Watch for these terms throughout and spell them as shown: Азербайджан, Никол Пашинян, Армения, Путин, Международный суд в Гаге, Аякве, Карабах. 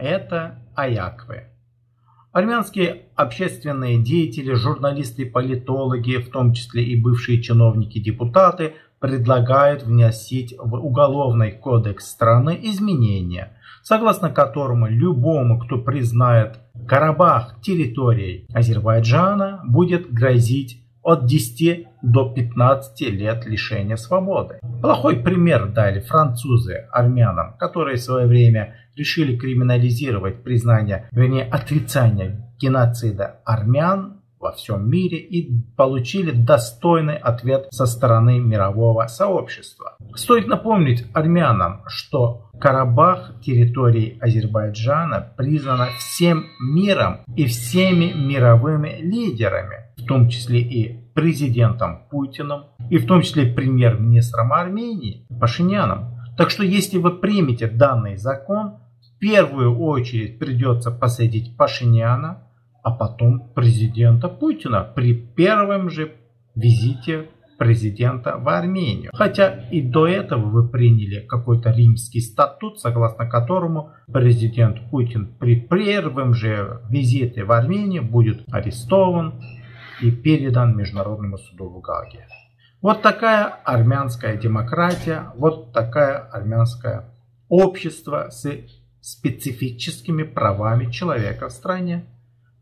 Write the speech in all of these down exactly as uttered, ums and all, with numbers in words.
это Аякве. Армянские общественные деятели, журналисты, политологи, в том числе и бывшие чиновники-депутаты, предлагают вносить в Уголовный кодекс страны изменения, согласно которому любому, кто признает Карабах территорией Азербайджана, будет грозить от десяти до пятнадцати лет лишения свободы. Плохой пример дали французы армянам, которые в свое время решили криминализировать признание, вернее отрицание геноцида армян во всем мире и получили достойный ответ со стороны мирового сообщества. Стоит напомнить армянам, что Карабах территорией Азербайджана признана всем миром и всеми мировыми лидерами, в том числе и президентом Путиным, и в том числе премьер-министром Армении Пашиняном. Так что если вы примете данный закон, в первую очередь придется посадить Пашиняна, а потом президента Путина при первом же визите президента в Армению. Хотя и до этого вы приняли какой-то римский статут, согласно которому президент Путин при первом же визите в Армению будет арестован и передан Международному суду в Гаге. Вот такая армянская демократия, вот такое армянское общество с специфическими правами человека в стране.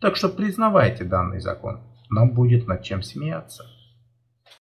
Так что признавайте данный закон, нам будет над чем смеяться.